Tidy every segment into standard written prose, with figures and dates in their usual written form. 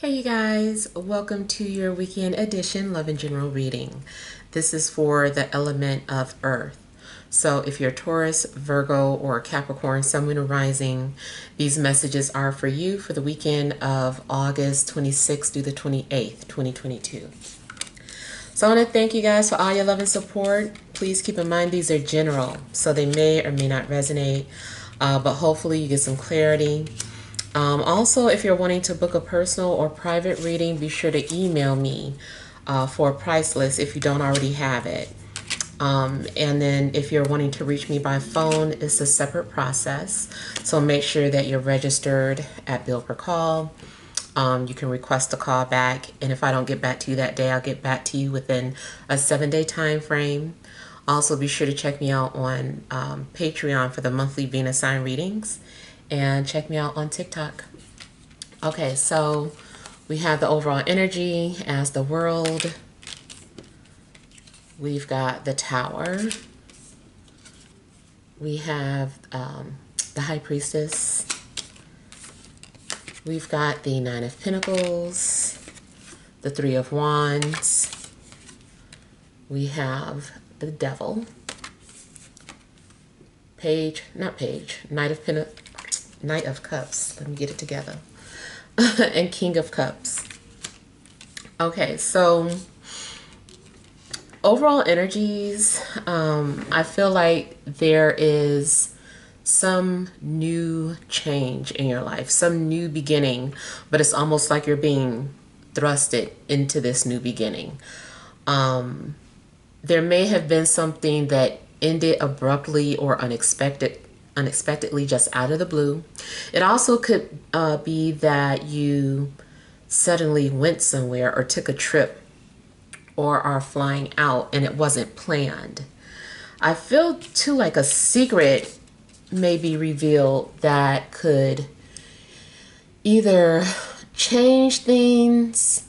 Hey you guys, welcome to your weekend edition Love in General reading. This is for the element of earth. So if you're Taurus, Virgo, or Capricorn, Sun, Moon, or Rising, these messages are for you for the weekend of August 26th through the 28th, 2022. So I want to thank you guys for all your love and support. Please keep in mind these are general, so they may or may not resonate, but hopefully you get some clarity. Also, if you're wanting to book a personal or private reading, be sure to email me for a price list if you don't already have it. And then if you're wanting to reach me by phone, it's a separate process. So make sure that you're registered at Bill Per Call. You can request a call back. And if I don't get back to you that day, I'll get back to you within a 7-day time frame. Also, be sure to check me out on Patreon for the monthly Venus sign readings. And check me out on TikTok. Okay, so we have the overall energy as the world. We've got the Tower. We have the High Priestess. We've got the Nine of Pentacles, the Three of Wands. We have the Devil. Knight of Cups. Let me get it together. And King of Cups. Okay, so overall energies, I feel like there is some new change in your life, some new beginning, but it's almost like you're being thrusted into this new beginning. There may have been something that ended abruptly or unexpectedly, just out of the blue. It also could be that you suddenly went somewhere or took a trip or are flying out and it wasn't planned. I feel too like a secret may be revealed that could either change things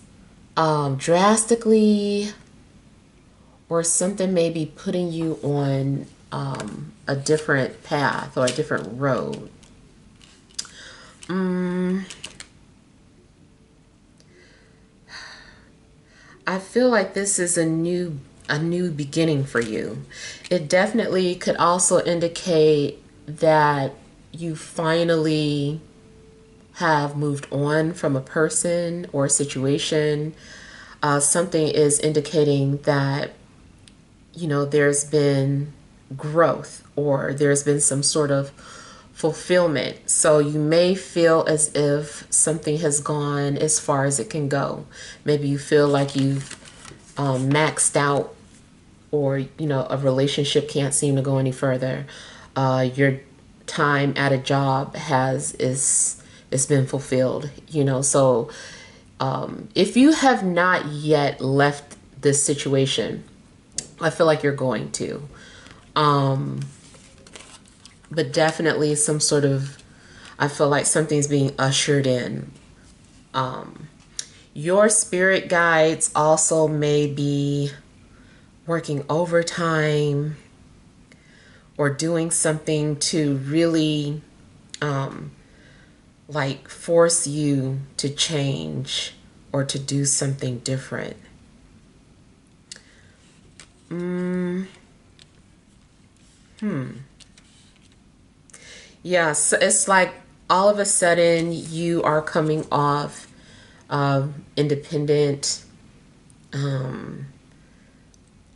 drastically, or something may be putting you on a different path or a different road. I feel like this is a new beginning for you. It definitely could also indicate that you finally have moved on from a person or a situation. Something is indicating that, you know, there's been growth or there's been some sort of fulfillment. So you may feel as if something has gone as far as it can go. Maybe you feel like you've maxed out, or, you know, a relationship can't seem to go any further. Your time at a job it's been fulfilled, you know. So if you have not yet left this situation, I feel like you're going to. But definitely some sort of, I feel like something's being ushered in. Your spirit guides also may be working overtime or doing something to really, like force you to change or to do something different. Yeah, so it's like all of a sudden you are coming off independent, on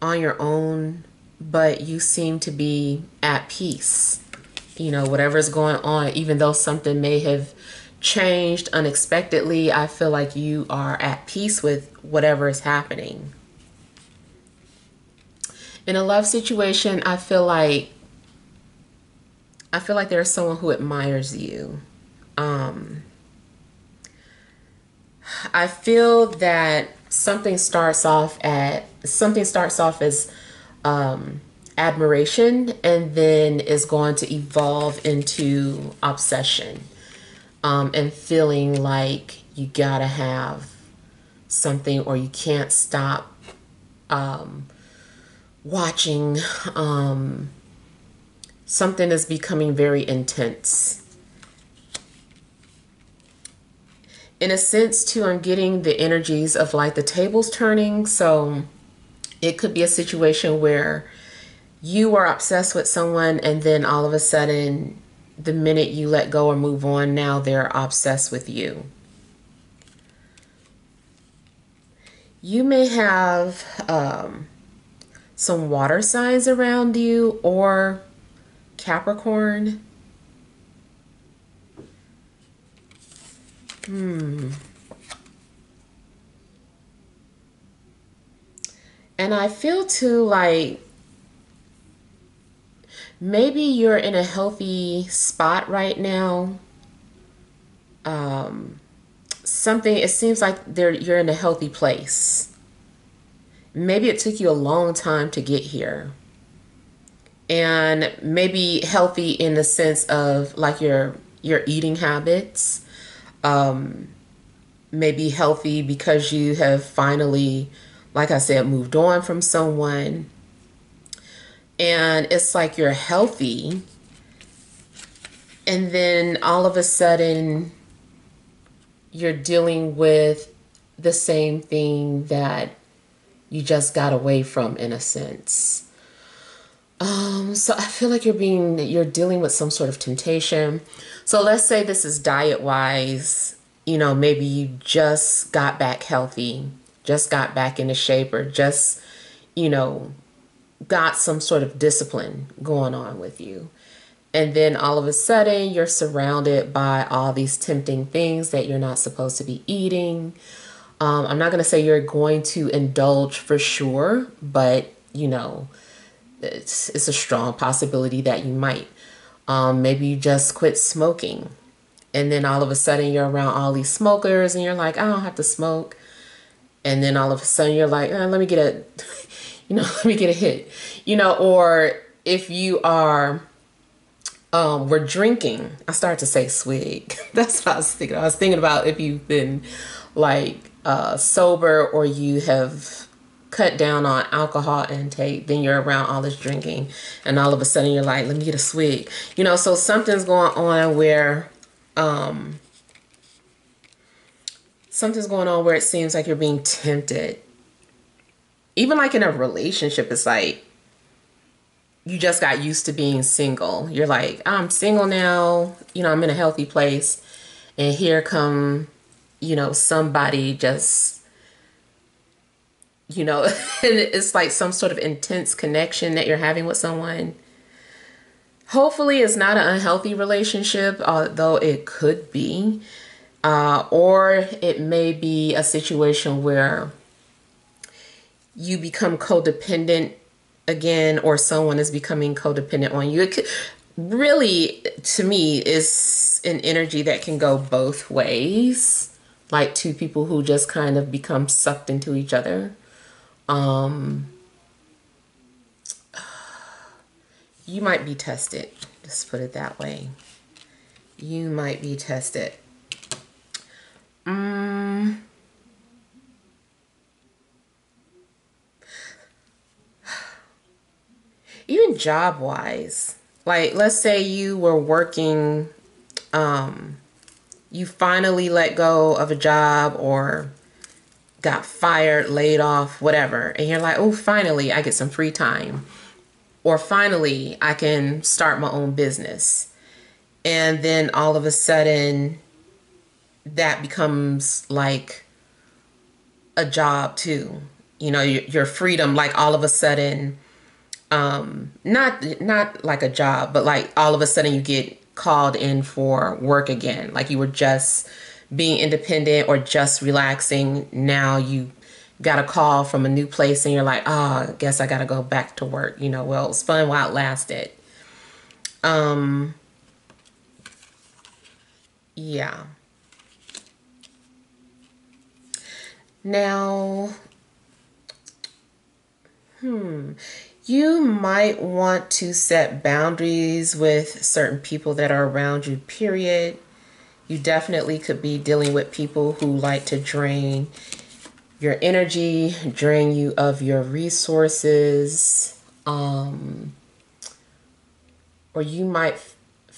your own, but you seem to be at peace. You know, whatever's going on, even though something may have changed unexpectedly, I feel like you are at peace with whatever is happening. In a love situation, I feel like there's someone who admires you. I feel that something starts off as admiration and then is going to evolve into obsession, and feeling like you gotta have something or you can't stop watching. Something is becoming very intense. in a sense too, I'm getting the energies of like the tables turning. So it could be a situation where you are obsessed with someone, and then all of a sudden, the minute you let go or move on, now they're obsessed with you. You may have some water signs around you, or Capricorn. And I feel too like maybe you're in a healthy spot right now. It seems like you're in a healthy place. Maybe it took you a long time to get here. And maybe healthy in the sense of like your eating habits. Maybe healthy because you have finally, like I said, moved on from someone. And it's like you're healthy, and then all of a sudden you're dealing with the same thing that you just got away from, in a sense. So I feel like you're dealing with some sort of temptation. So let's say this is diet wise, you know, maybe you just got back healthy, just got back into shape, or just, you know, got some sort of discipline going on with you. And then all of a sudden you're surrounded by all these tempting things that you're not supposed to be eating. I'm not going to say you're going to indulge for sure, but you know, it's a strong possibility that you might. Maybe you just quit smoking, and then all of a sudden you're around all these smokers and you're like, I don't have to smoke. And then all of a sudden you're like, let me get a let me get a hit, or if you are, were drinking, I started to say swig. That's what I was thinking. I was thinking about if you've been like, sober, or you have cut down on alcohol intake, then you're around all this drinking, and all of a sudden you're like, let me get a swig, so something's going on where, it seems like you're being tempted. Even like in a relationship, it's like you just got used to being single. You're like, I'm single now, I'm in a healthy place. And here come, somebody just, and it's like some sort of intense connection that you're having with someone. Hopefully it's not an unhealthy relationship, although it could be. Or it may be a situation where you become codependent again, or someone is becoming codependent on you. It could, really, to me, is an energy that can go both ways, like two people who just kind of become sucked into each other. You might be tested, just put it that way. You might be tested. Even job wise, like let's say you were working, you finally let go of a job or got fired, laid off, whatever. And you're like, oh, finally I get some free time, or finally I can start my own business. And then all of a sudden that becomes like a job too, your freedom, like all of a sudden, not like a job, but like all of a sudden you get called in for work again. Like you were just being independent or just relaxing. Now you got a call from a new place and you're like, oh, I guess I got to go back to work. Well, it's fun while it lasted. Yeah. Now, you might want to set boundaries with certain people that are around you, period. You definitely could be dealing with people who like to drain your energy, drain you of your resources. Or you might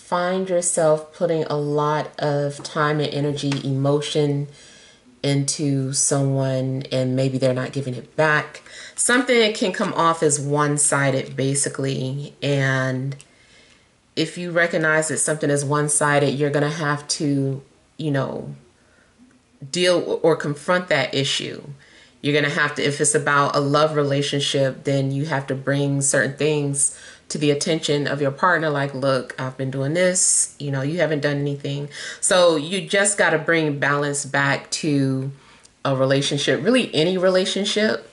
find yourself putting a lot of time and energy, emotion into someone and maybe they're not giving it back, something that can come off as one-sided basically. And if you recognize that something is one-sided, you're going to have to, you know, deal or confront that issue. You're going to have to, if it's about a love relationship, then you have to bring certain things to the attention of your partner. Like, look, I've been doing this, you know, you haven't done anything. So you just got to bring balance back to a relationship, really any relationship.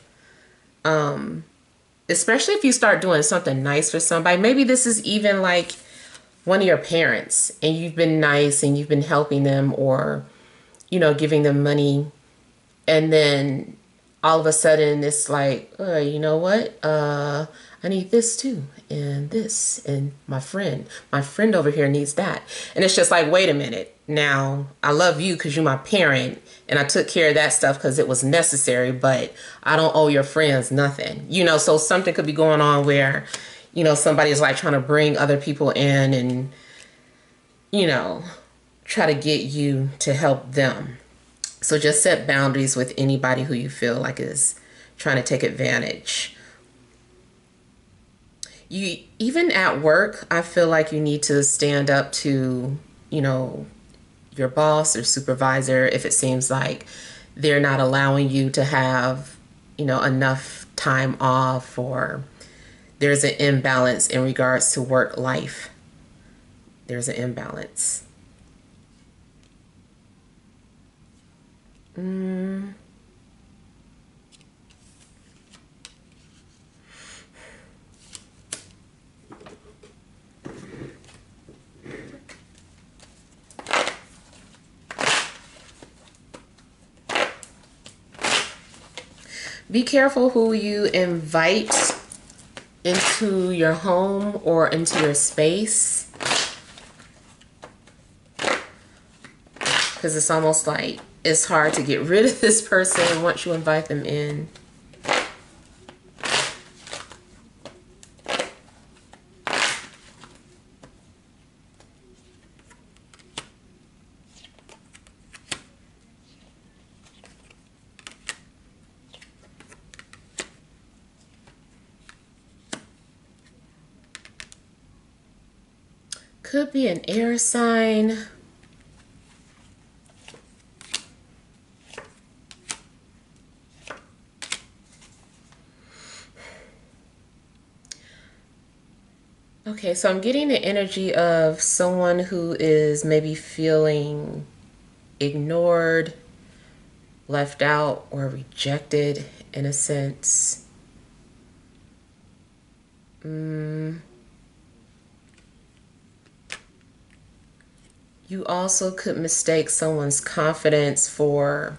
Especially if you start doing something nice for somebody. Maybe this is even like one of your parents and you've been nice and you've been helping them or, you know, giving them money. And then all of a sudden it's like, oh, you know what? I need this too, and this, and my friend over here needs that. And it's just like, wait a minute. Now, I love you because you're my parent and I took care of that stuff because it was necessary, but I don't owe your friends nothing. You know, so something could be going on where, you know, somebody's like trying to bring other people in and, you know, try to get you to help them. So just set boundaries with anybody who you feel like is trying to take advantage. You, even at work, I feel like you need to stand up to, you know, your boss or supervisor if it seems like they're not allowing you to have, you know, enough time off or there's an imbalance in regards to work life. There's an imbalance. Be careful who you invite into your home or into your space, because it's almost like it's hard to get rid of this person once you invite them in. Could be an air sign. Okay, so I'm getting the energy of someone who is maybe feeling ignored, left out, or rejected in a sense. You also could mistake someone's confidence for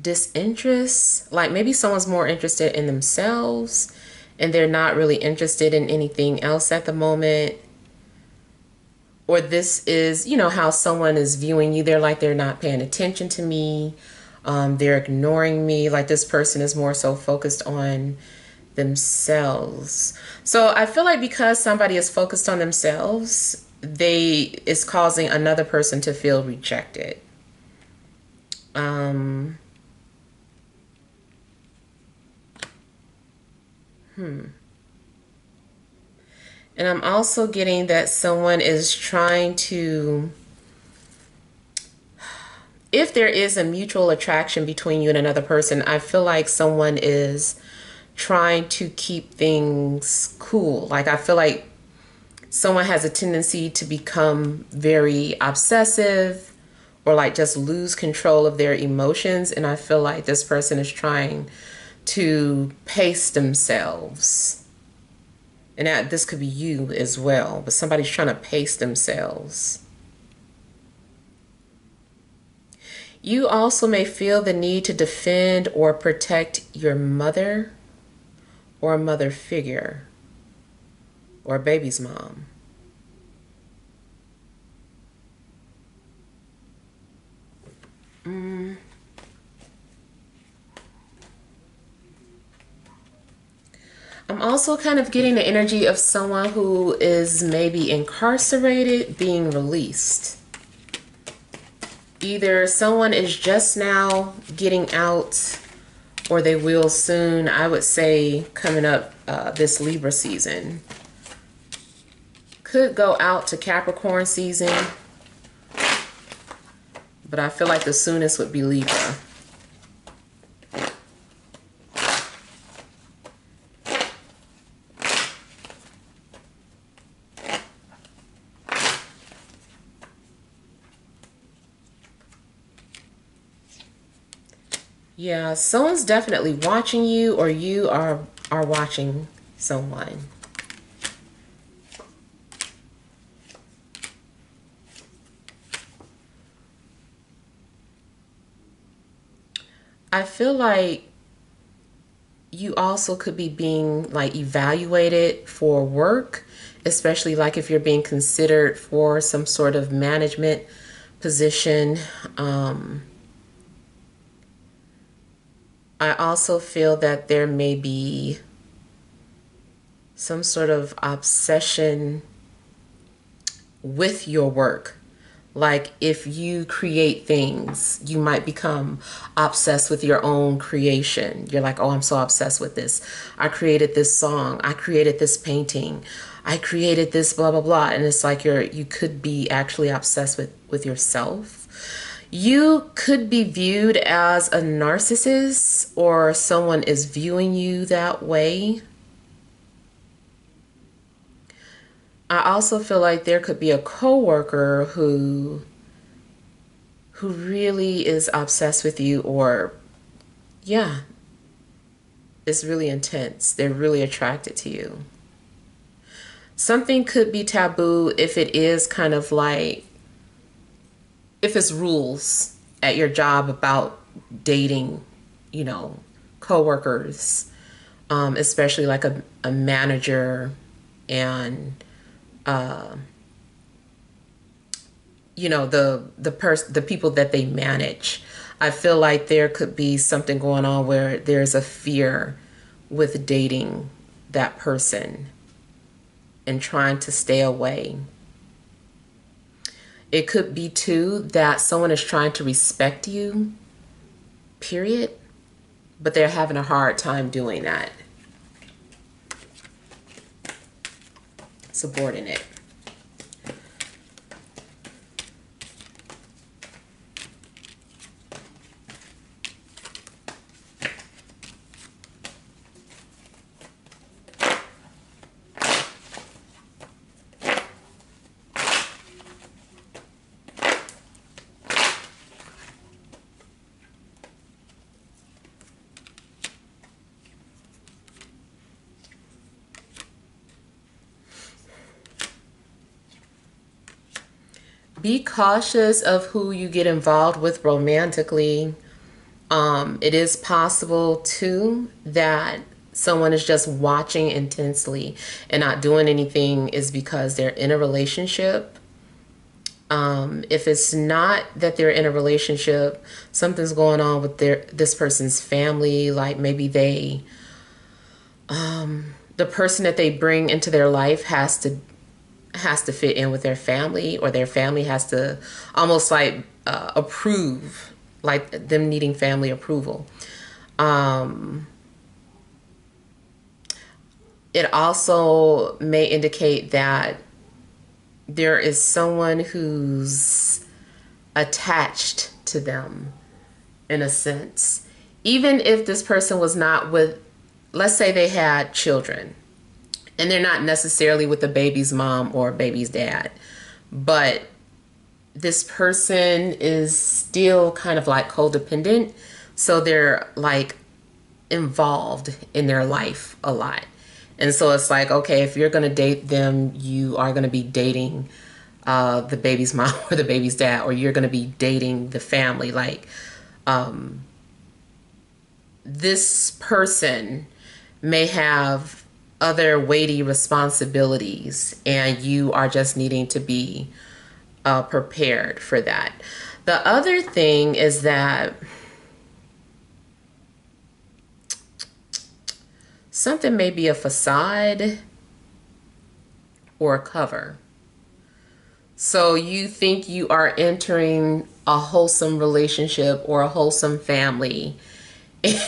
disinterest. Like maybe someone's more interested in themselves and they're not really interested in anything else at the moment. Or this is, you know, how someone is viewing you. They're like, they're not paying attention to me. They're ignoring me. Like this person is more so focused on themselves. So I feel like because somebody is focused on themselves, it's causing another person to feel rejected. And I'm also getting that someone is trying to, if there is a mutual attraction between you and another person, I feel like someone is trying to keep things cool. Like I feel like someone has a tendency to become very obsessive or like just lose control of their emotions. And I feel like this person is trying to pace themselves. And this could be you as well, but somebody's trying to pace themselves. You also may feel the need to defend or protect your mother or a mother figure, or a baby's mom. I'm also kind of getting the energy of someone who is maybe incarcerated being released. Either someone is just now getting out or they will soon, I would say, coming up this Libra season. Could go out to Capricorn season, but I feel like the soonest would be Libra. Yeah, someone's definitely watching you, or you are watching someone. I feel like you also could be being like evaluated for work, especially like if you're being considered for some sort of management position. I also feel that there may be some sort of obsession with your work. Like if you create things, you might become obsessed with your own creation. You're like, oh, I'm so obsessed with this. I created this song. I created this painting. I created this blah, blah, blah. And it's like you could be actually obsessed with yourself. You could be viewed as a narcissist, or someone is viewing you that way. I also feel like there could be a coworker who really is obsessed with you, or yeah, it's really intense. They're really attracted to you. Something could be taboo if it is kind of like, if it's rules at your job about dating, you know, coworkers, especially like a manager and, you know, the people that they manage. I feel like there could be something going on where there's a fear with dating that person and trying to stay away. It could be, too, that someone is trying to respect you, period, but they're having a hard time doing that. Subordinate. Be cautious of who you get involved with romantically. It is possible, too, that someone is just watching intensely and not doing anything is because they're in a relationship. If it's not that they're in a relationship, something's going on with this person's family. Like maybe the person that they bring into their life has to fit in with their family, or their family has to almost like approve, like them needing family approval. It also may indicate that there is someone who's attached to them in a sense. Even if this person was not with, let's say they had children, and they're not necessarily with the baby's mom or baby's dad, but this person is still kind of like codependent. So they're like involved in their life a lot. And so it's like, okay, if you're going to date them, you are going to be dating the baby's mom or the baby's dad, or you're going to be dating the family. Like this person may have other weighty responsibilities, and you are just needing to be prepared for that. The other thing is that Something may be a facade or a cover. So you think you are entering a wholesome relationship or a wholesome family,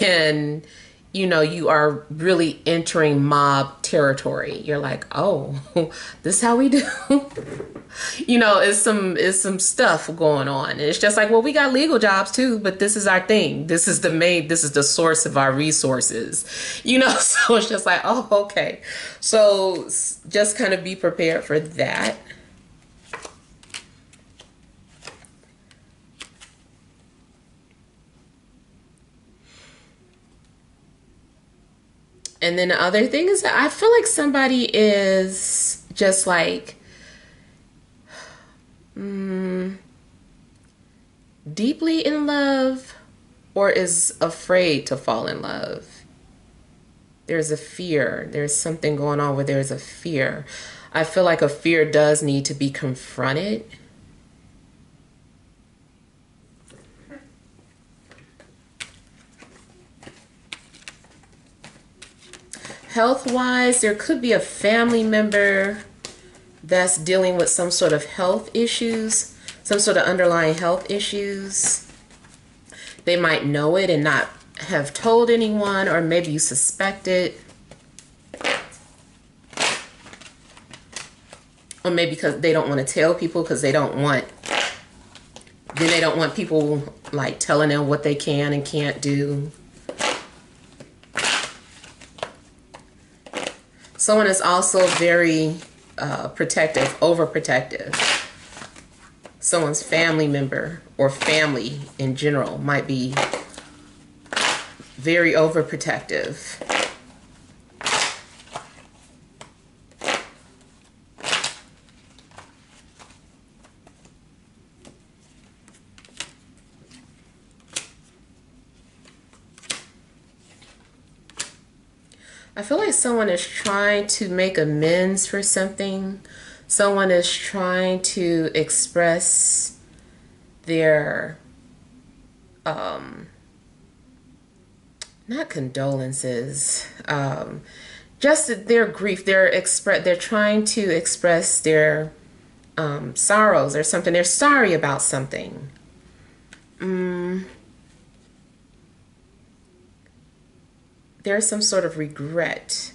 and you know, you are really entering mob territory. You're like, oh, this is how we do. You know, it's some stuff going on. And it's just like, well, we got legal jobs too, but this is our thing. This is the source of our resources, you know? So it's just like, oh, okay. So just kind of be prepared for that. And then the other thing is that I feel like somebody is just like deeply in love or is afraid to fall in love. There's a fear. There's something going on where there's a fear. I feel like a fear does need to be confronted. Health-wise, there could be a family member that's dealing with some sort of health issues, some sort of underlying health issues. They might know it and not have told anyone, or maybe you suspect it. Or maybe because they don't want to tell people, because they don't want people like telling them what they can and can't do. Someone is also very protective, overprotective. Someone's family member or family in general might be very overprotective. I feel like someone is trying to make amends for something. Someone is trying to express their, not condolences, just their grief. They're trying to express their sorrows or something. They're sorry about something. There's some sort of regret.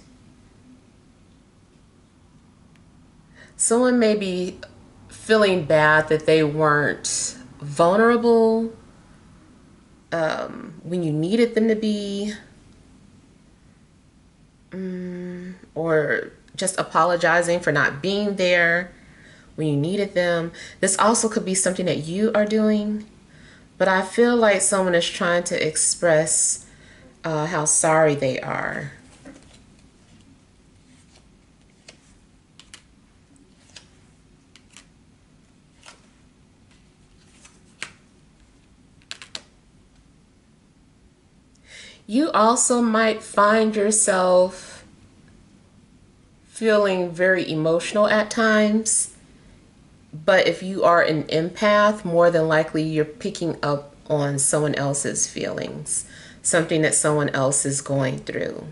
Someone may be feeling bad that they weren't vulnerable when you needed them to be, or just apologizing for not being there when you needed them. This also could be something that you are doing, but I feel like someone is trying to express how sorry they are. You also might find yourself feeling very emotional at times, but if you are an empath, more than likely you're picking up on someone else's feelings. Something that someone else is going through.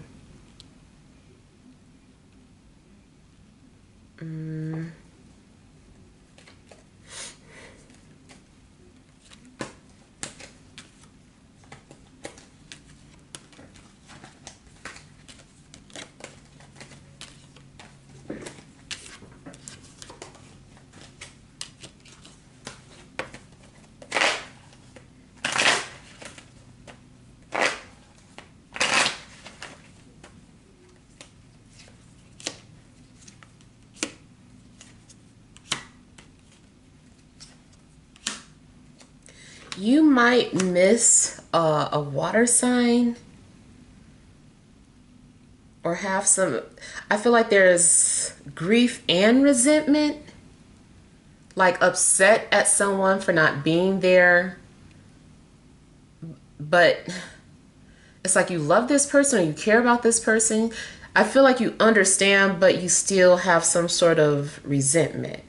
You might miss a water sign or have some, I feel like there's grief and resentment, like upset at someone for not being there. But it's like you love this person or you care about this person. I feel like you understand, but you still have some sort of resentment.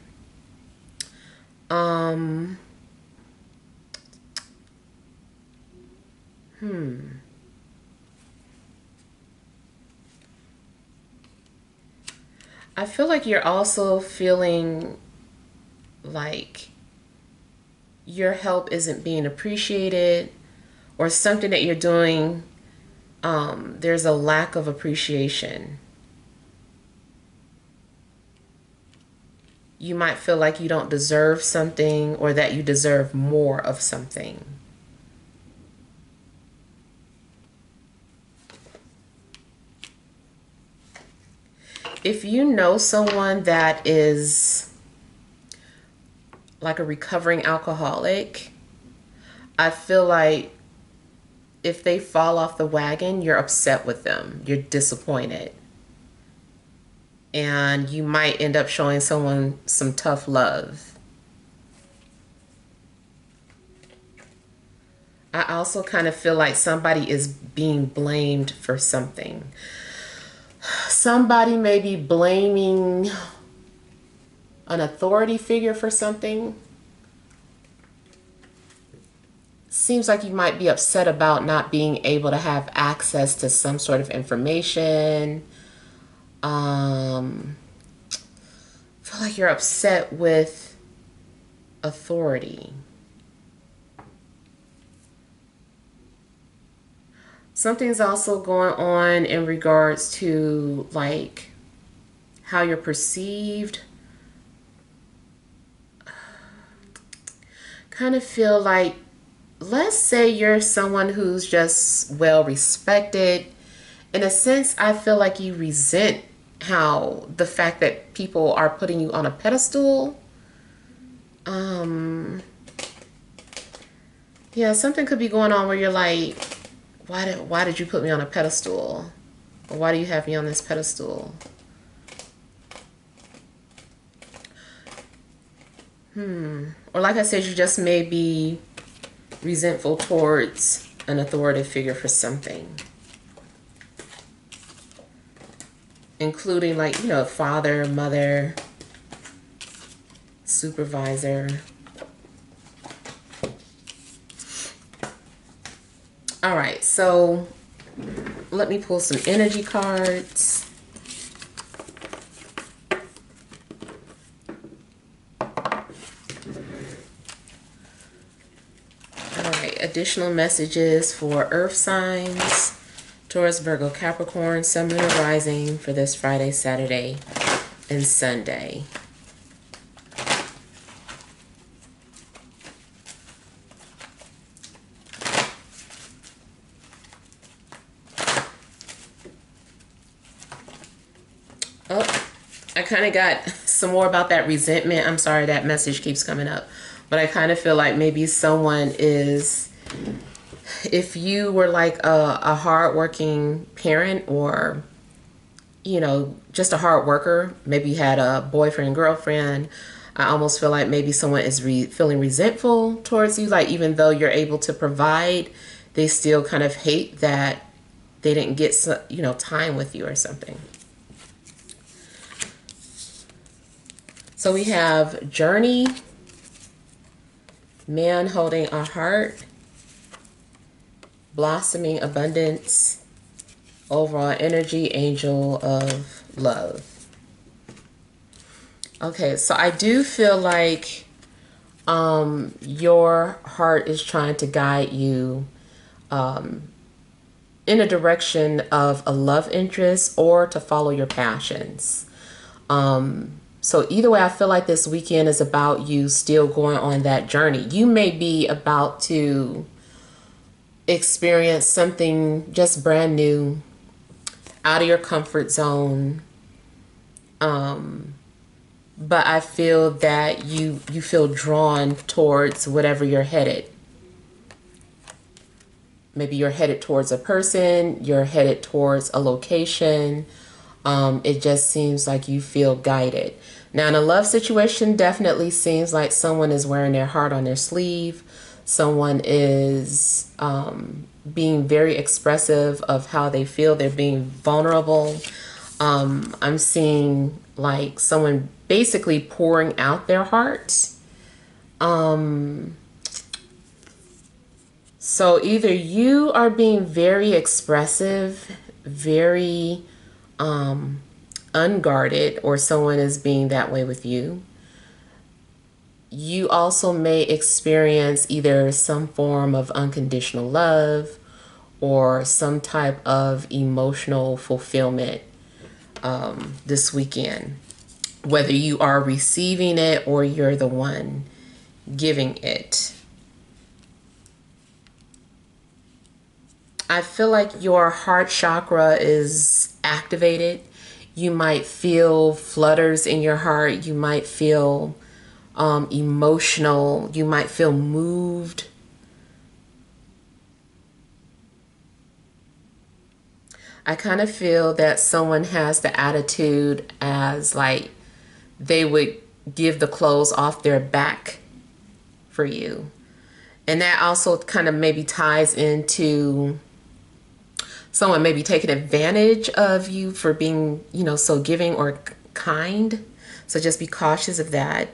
I feel like you're also feeling like your help isn't being appreciated, or something that you're doing, there's a lack of appreciation. You might feel like you don't deserve something, or that you deserve more of something. If you know someone that is like a recovering alcoholic, I feel like if they fall off the wagon, you're upset with them. You're disappointed. And you might end up showing someone some tough love. I also kind of feel like somebody is being blamed for something. Somebody may be blaming an authority figure for something. Seems like you might be upset about not being able to have access to some sort of information. I feel like you're upset with authority. Something's also going on in regards to like how you're perceived. Kind of feel like, let's say you're someone who's just well respected. In a sense, I feel like you resent how the fact that people are putting you on a pedestal. Yeah, something could be going on where you're like, why did you put me on a pedestal? Or why do you have me on this pedestal? Or like I said, you just may be resentful towards an authoritative figure for something. Including like, you know, father, mother, supervisor. All right, so let me pull some energy cards. All right, additional messages for Earth signs, Taurus, Virgo, Capricorn, Sun, Moon, and Rising for this Friday, Saturday, and Sunday. Kind of got some more about that resentment. I'm sorry that message keeps coming up, but I kind of feel like maybe someone is, if you were like a hardworking parent, or you know, just a hard worker, maybe you had a boyfriend, girlfriend, I almost feel like maybe someone is feeling resentful towards you, like even though you're able to provide, they still kind of hate that they didn't get, you know, time with you or something. So we have journey, man holding a heart, blossoming abundance, overall energy, angel of love. Okay, so I do feel like your heart is trying to guide you in a direction of a love interest, or to follow your passions. So either way, I feel like this weekend is about you still going on that journey. You may be about to experience something just brand new, out of your comfort zone. But I feel that you feel drawn towards whatever you're headed. Maybe you're headed towards a person, you're headed towards a location. It just seems like you feel guided. Now, in a love situation, definitely seems like someone is wearing their heart on their sleeve. Someone is being very expressive of how they feel. They're being vulnerable. I'm seeing like someone basically pouring out their heart. So either you are being very expressive, very unguarded or someone is being that way with you, you also may experience either some form of unconditional love or some type of emotional fulfillment this weekend, whether you are receiving it or you're the one giving it. I feel like your heart chakra is activated. You might feel flutters in your heart. You might feel emotional. You might feel moved. I kind of feel that someone has the attitude as like they would give the clothes off their back for you. And that also kind of maybe ties into someone maybe taking advantage of you for being, you know, so giving or kind. So just be cautious of that.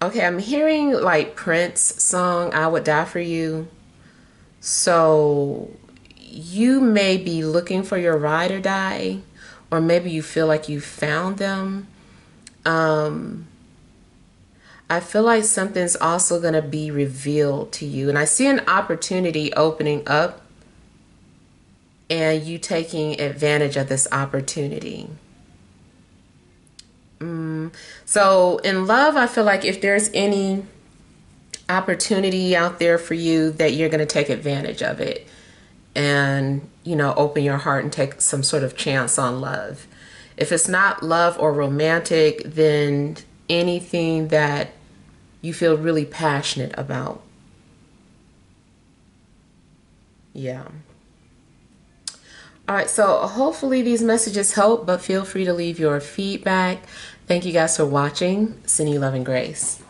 Okay, I'm hearing like Prince's song, I Would Die For You. So you may be looking for your ride or die, or maybe you feel like you found them. I feel like something's also going to be revealed to you. And I see an opportunity opening up and you taking advantage of this opportunity. So in love, I feel like if there's any opportunity out there for you, that you're going to take advantage of it and, you know, open your heart and take some sort of chance on love. If it's not love or romantic, then anything that you feel really passionate about. Yeah. All right, so hopefully these messages help, but feel free to leave your feedback. Thank you guys for watching. Sending you love and grace.